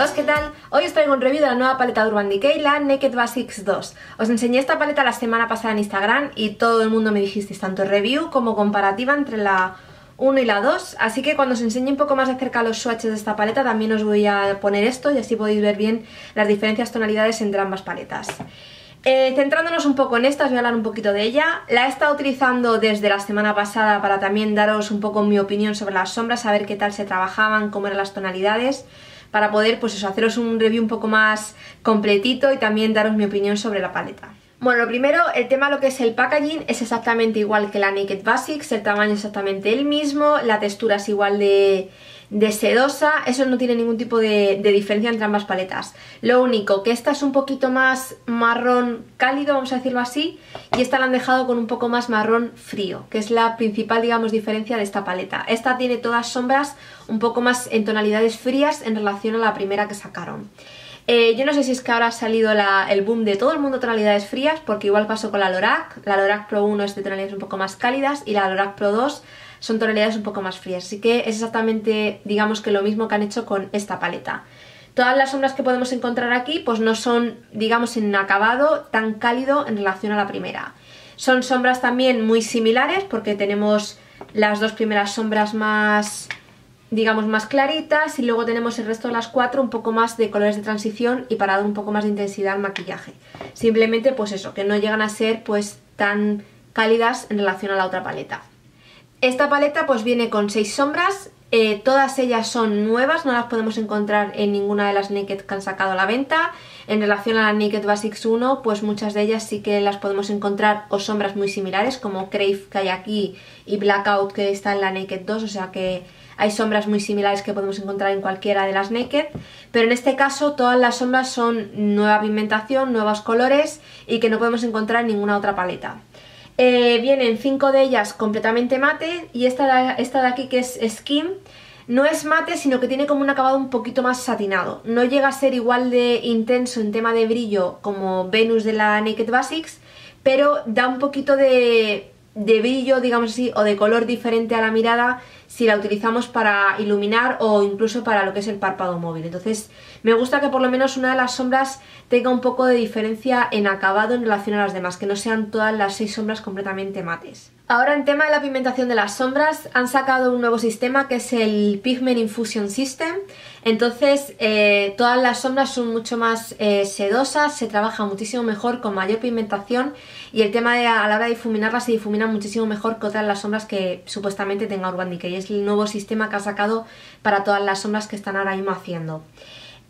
todos, ¿qué tal? Hoy os traigo un review de la nueva paleta de Urban Decay, la Naked Basics 2. Os enseñé esta paleta la semana pasada en Instagram y todo el mundo me dijisteis tanto review como comparativa entre la 1 y la 2, así que cuando os enseñe un poco más de cerca los swatches de esta paleta también os voy a poner esto y así podéis ver bien las diferencias tonalidades entre ambas paletas. Centrándonos un poco en esta, os voy a hablar un poquito de ella. La he estado utilizando desde la semana pasada para también daros un poco mi opinión sobre las sombras, saber qué tal se trabajaban, cómo eran las tonalidades, para poder pues eso, haceros un review un poco más completito y también daros mi opinión sobre la paleta. Bueno, lo primero, el tema lo que es el packaging es exactamente igual que la Naked Basics, el tamaño es exactamente el mismo, la textura es igual de sedosa, eso no tiene ningún tipo de diferencia entre ambas paletas. Lo único, que esta es un poquito más marrón cálido, vamos a decirlo así, y esta la han dejado con un poco más marrón frío, que es la principal, digamos, diferencia de esta paleta. Esta tiene todas sombras un poco más en tonalidades frías en relación a la primera que sacaron. Yo no sé si es que ahora ha salido el boom de todo el mundo tonalidades frías, porque igual pasó con la Lorac Pro 1 es de tonalidades un poco más cálidas y la Lorac Pro 2 son tonalidades un poco más frías, así que es exactamente, digamos, que lo mismo que han hecho con esta paleta. Todas las sombras que podemos encontrar aquí pues no son, digamos, en un acabado tan cálido en relación a la primera. Son sombras también muy similares porque tenemos las dos primeras sombras más, digamos, más claritas y luego tenemos el resto de las cuatro un poco más de colores de transición y para dar un poco más de intensidad al maquillaje. Simplemente pues eso, que no llegan a ser pues tan cálidas en relación a la otra paleta. Esta paleta pues viene con 6 sombras, todas ellas son nuevas, no las podemos encontrar en ninguna de las Naked que han sacado a la venta. En relación a la Naked Basics 1, pues muchas de ellas sí que las podemos encontrar o sombras muy similares, como Crave que hay aquí y Blackout que está en la Naked 2, o sea que hay sombras muy similares que podemos encontrar en cualquiera de las Naked, pero en este caso todas las sombras son nueva pigmentación, nuevos colores y que no podemos encontrar en ninguna otra paleta. Vienen 5 de ellas completamente mate y esta de aquí que es Skin no es mate sino que tiene como un acabado un poquito más satinado. No llega a ser igual de intenso en tema de brillo como Venus de la Naked Basics, pero da un poquito de brillo, digamos así, o de color diferente a la mirada si la utilizamos para iluminar o incluso para lo que es el párpado móvil. Entonces me gusta que por lo menos una de las sombras tenga un poco de diferencia en acabado en relación a las demás, que no sean todas las 6 sombras completamente mates. Ahora, en tema de la pigmentación de las sombras, han sacado un nuevo sistema que es el Pigment Infusion System. Entonces todas las sombras son mucho más sedosas, se trabaja muchísimo mejor, con mayor pigmentación y el tema de a la hora de difuminarlas se difumina muchísimo mejor que otras las sombras que supuestamente tenga Urban Decay. Es el nuevo sistema que ha sacado para todas las sombras que están ahora mismo haciendo.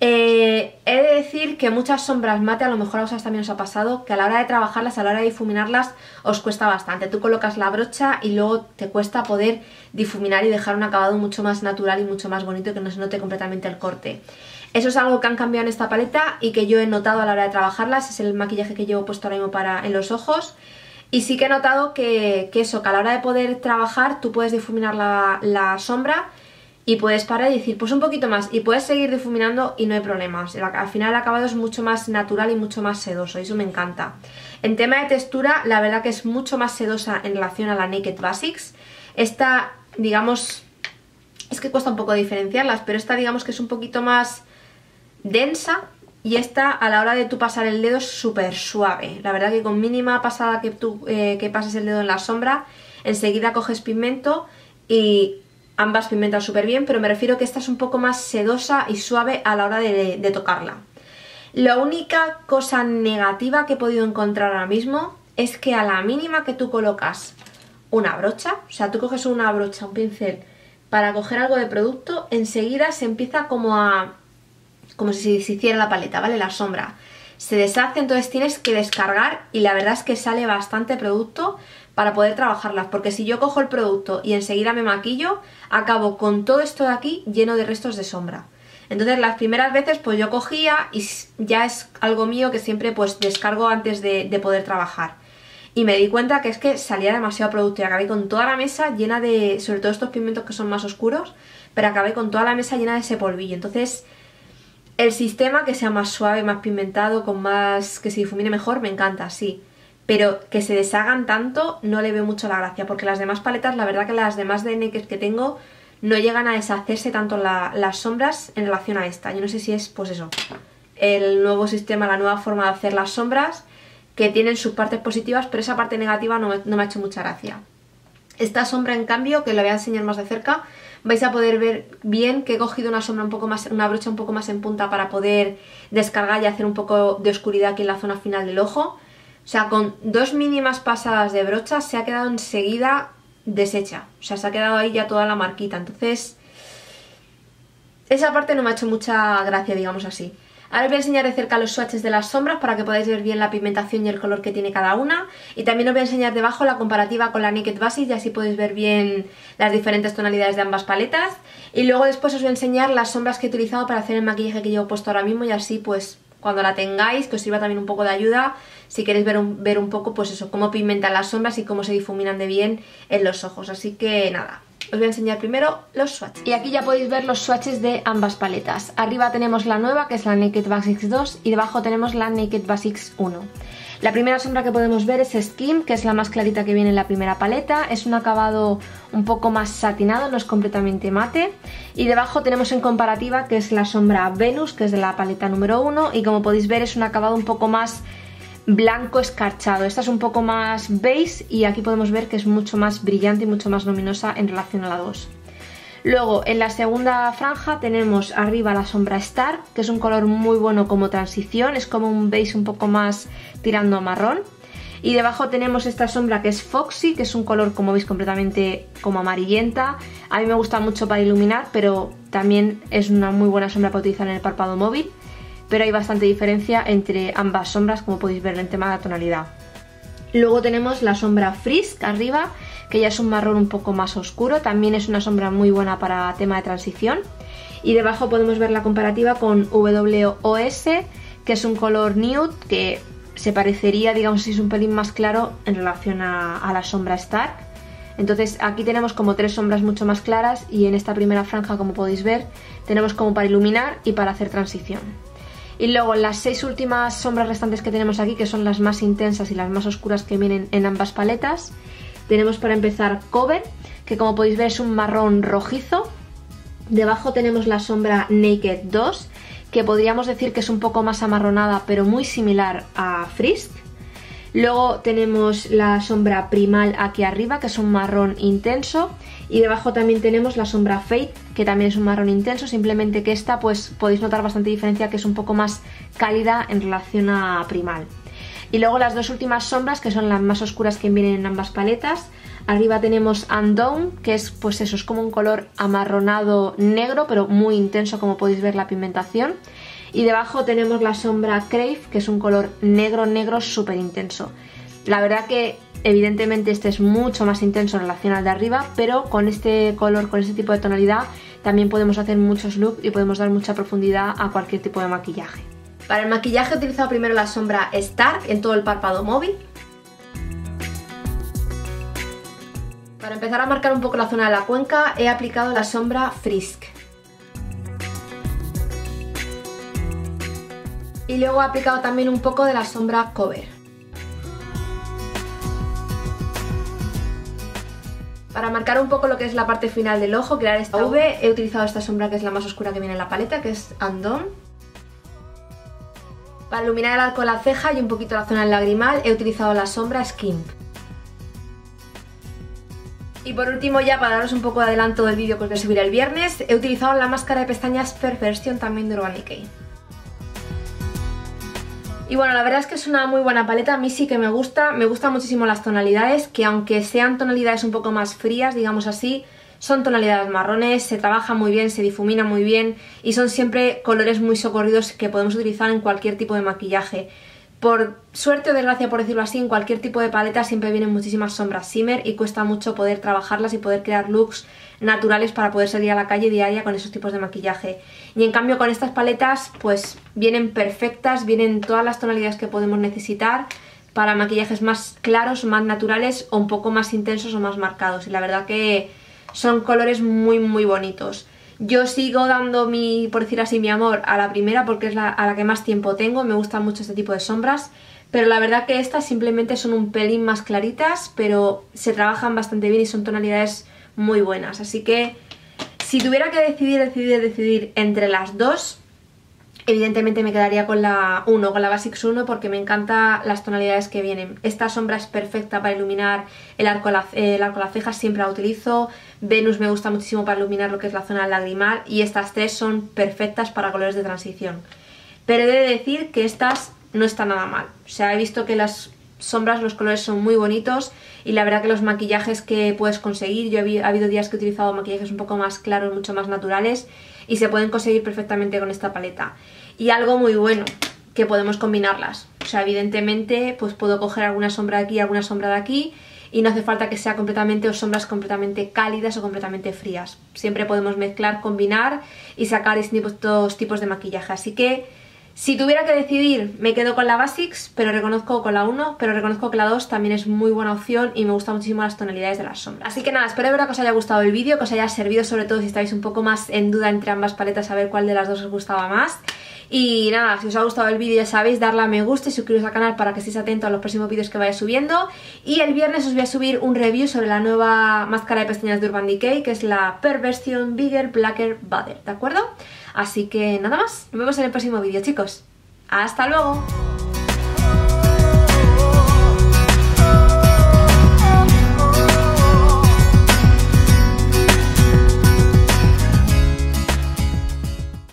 He de decir que muchas sombras mate, a lo mejor a vosotros también os ha pasado, que a la hora de trabajarlas, a la hora de difuminarlas, os cuesta bastante. Tú colocas la brocha y luego te cuesta poder difuminar y dejar un acabado mucho más natural y mucho más bonito, que no se note completamente el corte. Eso es algo que han cambiado en esta paleta y que yo he notado a la hora de trabajarlas. Es el maquillaje que llevo puesto ahora mismo en los ojos. Y sí que he notado que eso, que a la hora de poder trabajar, tú puedes difuminar la sombra y puedes parar y decir pues un poquito más y puedes seguir difuminando y no hay problemas. Al final el acabado es mucho más natural y mucho más sedoso y eso me encanta. En tema de textura, la verdad que es mucho más sedosa en relación a la Naked Basics. Esta, digamos, es que cuesta un poco diferenciarlas, pero esta digamos que es un poquito más densa y esta a la hora de tú pasar el dedo es súper suave. La verdad que con mínima pasada que tú pases el dedo en la sombra, enseguida coges pigmento y ambas pigmentan súper bien, pero me refiero que esta es un poco más sedosa y suave a la hora de tocarla. La única cosa negativa que he podido encontrar ahora mismo es que a la mínima que tú colocas una brocha, o sea, tú coges una brocha, un pincel, para coger algo de producto, enseguida se empieza como si se hiciera la paleta, ¿vale? La sombra se deshace, entonces tienes que descargar y la verdad es que sale bastante producto para poder trabajarlas, porque si yo cojo el producto y enseguida me maquillo, acabo con todo esto de aquí lleno de restos de sombra. Entonces las primeras veces pues yo cogía y ya es algo mío que siempre pues descargo antes de poder trabajar. Y me di cuenta que es que salía demasiado producto y acabé con toda la mesa llena de, sobre todo estos pigmentos que son más oscuros, pero acabé con toda la mesa llena de ese polvillo. Entonces el sistema que sea más suave, más pigmentado, con más, que se difumine mejor, me encanta, sí. Pero que se deshagan tanto no le veo mucho la gracia, porque las demás paletas, la verdad que las demás de Naked que tengo no llegan a deshacerse tanto las sombras en relación a esta. Yo no sé si es, pues eso, el nuevo sistema, la nueva forma de hacer las sombras, que tienen sus partes positivas, pero esa parte negativa no me ha hecho mucha gracia. Esta sombra, en cambio, que la voy a enseñar más de cerca, vais a poder ver bien que he cogido una sombra un poco más, una brocha un poco más en punta para poder descargar y hacer un poco de oscuridad aquí en la zona final del ojo. O sea, con dos mínimas pasadas de brocha se ha quedado enseguida deshecha. O sea, se ha quedado ahí ya toda la marquita. Entonces, esa parte no me ha hecho mucha gracia, digamos así. Ahora os voy a enseñar de cerca los swatches de las sombras para que podáis ver bien la pigmentación y el color que tiene cada una. Y también os voy a enseñar debajo la comparativa con la Naked Basics y así podéis ver bien las diferentes tonalidades de ambas paletas. Y luego después os voy a enseñar las sombras que he utilizado para hacer el maquillaje que llevo puesto ahora mismo, y así pues cuando la tengáis, que os sirva también un poco de ayuda si queréis ver un poco pues eso, cómo pigmentan las sombras y cómo se difuminan de bien en los ojos. Así que nada, os voy a enseñar primero los swatches. Y aquí ya podéis ver los swatches de ambas paletas. Arriba tenemos la nueva, que es la Naked Basics 2, y debajo tenemos la Naked Basics 1. La primera sombra que podemos ver es Skin, que es la más clarita que viene en la primera paleta. Es un acabado un poco más satinado, no es completamente mate. Y debajo tenemos en comparativa, que es la sombra Venus, que es de la paleta número 1, y como podéis ver es un acabado un poco más blanco escarchado. Esta es un poco más beige y aquí podemos ver que es mucho más brillante y mucho más luminosa en relación a la 2. Luego en la segunda franja tenemos arriba la sombra Star, que es un color muy bueno como transición, es como un beige un poco más tirando a marrón. Y debajo tenemos esta sombra que es Foxy, que es un color, como veis, completamente como amarillenta. A mí me gusta mucho para iluminar, pero también es una muy buena sombra para utilizar en el párpado móvil, pero hay bastante diferencia entre ambas sombras, como podéis ver en el tema de la tonalidad. Luego tenemos la sombra Frisk arriba, que ya es un marrón un poco más oscuro, también es una sombra muy buena para tema de transición. Y debajo podemos ver la comparativa con WOS, que es un color nude, que se parecería, digamos, si es un pelín más claro en relación a la sombra Stark. Entonces aquí tenemos como tres sombras mucho más claras, y en esta primera franja, como podéis ver, tenemos como para iluminar y para hacer transición. Y luego las seis últimas sombras restantes que tenemos aquí, que son las más intensas y las más oscuras que vienen en ambas paletas. Tenemos para empezar Cover, que como podéis ver es un marrón rojizo. Debajo tenemos la sombra Naked 2, que podríamos decir que es un poco más amarronada, pero muy similar a Frisk. Luego tenemos la sombra Primal aquí arriba, que es un marrón intenso. Y debajo también tenemos la sombra Fate, que también es un marrón intenso, simplemente que esta, pues podéis notar bastante diferencia, que es un poco más cálida en relación a Primal. Y luego las dos últimas sombras, que son las más oscuras que vienen en ambas paletas. Arriba tenemos Undown, que es, pues eso, es como un color amarronado negro, pero muy intenso, como podéis ver la pigmentación. Y debajo tenemos la sombra Crave, que es un color negro negro súper intenso. La verdad que evidentemente este es mucho más intenso en relación al de arriba, pero con este color, con este tipo de tonalidad, también podemos hacer muchos looks y podemos dar mucha profundidad a cualquier tipo de maquillaje. Para el maquillaje he utilizado primero la sombra Star en todo el párpado móvil. Para empezar a marcar un poco la zona de la cuenca he aplicado la sombra Frisk. Y luego he aplicado también un poco de la sombra Cover. Para marcar un poco lo que es la parte final del ojo, crear esta V, he utilizado esta sombra que es la más oscura que viene en la paleta, que es Undown. Para iluminar el arco de la ceja y un poquito la zona del lagrimal, he utilizado la sombra Skimp. Y por último, ya para daros un poco de adelanto del vídeo que os voy a subir el viernes, he utilizado la máscara de pestañas Perversion también de Urban Decay. Y bueno, la verdad es que es una muy buena paleta, a mí sí que me gustan muchísimo las tonalidades, que aunque sean tonalidades un poco más frías, digamos así, son tonalidades marrones, se trabaja muy bien, se difumina muy bien y son siempre colores muy socorridos que podemos utilizar en cualquier tipo de maquillaje. Por suerte o desgracia, por decirlo así, en cualquier tipo de paleta siempre vienen muchísimas sombras shimmer y cuesta mucho poder trabajarlas y poder crear looks naturales para poder salir a la calle diaria con esos tipos de maquillaje. Y en cambio con estas paletas pues vienen perfectas, vienen todas las tonalidades que podemos necesitar para maquillajes más claros, más naturales o un poco más intensos o más marcados, y la verdad que son colores muy muy bonitos. Yo sigo dando mi, por decir así, mi amor a la primera porque es a la que más tiempo tengo, me gusta mucho este tipo de sombras. Pero la verdad que estas simplemente son un pelín más claritas, pero se trabajan bastante bien y son tonalidades muy buenas, así que Si tuviera que decidir entre las dos, evidentemente me quedaría con la 1, con la Basics 1, porque me encantan las tonalidades que vienen. Esta sombra es perfecta para iluminar el arco de las cejas, siempre la utilizo. Venus me gusta muchísimo para iluminar lo que es la zona lagrimal, y estas tres son perfectas para colores de transición. Pero he de decir que estas no están nada mal. O sea, he visto que las sombras, los colores son muy bonitos, y la verdad que los maquillajes que puedes conseguir, yo ha habido días que he utilizado maquillajes un poco más claros, mucho más naturales, y se pueden conseguir perfectamente con esta paleta. Y algo muy bueno, que podemos combinarlas. O sea, evidentemente pues puedo coger alguna sombra de aquí, alguna sombra de aquí, y no hace falta que sea completamente o sombras completamente cálidas o completamente frías. Siempre podemos mezclar, combinar y sacar distintos tipos de maquillaje. Así que si tuviera que decidir, me quedo con la Basics, pero reconozco con la 1, pero reconozco que la 2 también es muy buena opción y me gustan muchísimo las tonalidades de las sombras. Así que nada, espero de verdad que os haya gustado el vídeo, que os haya servido, sobre todo si estáis un poco más en duda entre ambas paletas, a ver cuál de las dos os gustaba más. Y nada, si os ha gustado el vídeo ya sabéis, darle a me gusta y suscribiros al canal para que estéis atentos a los próximos vídeos que vaya subiendo. Y el viernes os voy a subir un review sobre la nueva máscara de pestañas de Urban Decay, que es la Perversion Bigger Blacker Butter, ¿de acuerdo? Así que nada más, nos vemos en el próximo vídeo, chicos. ¡Hasta luego!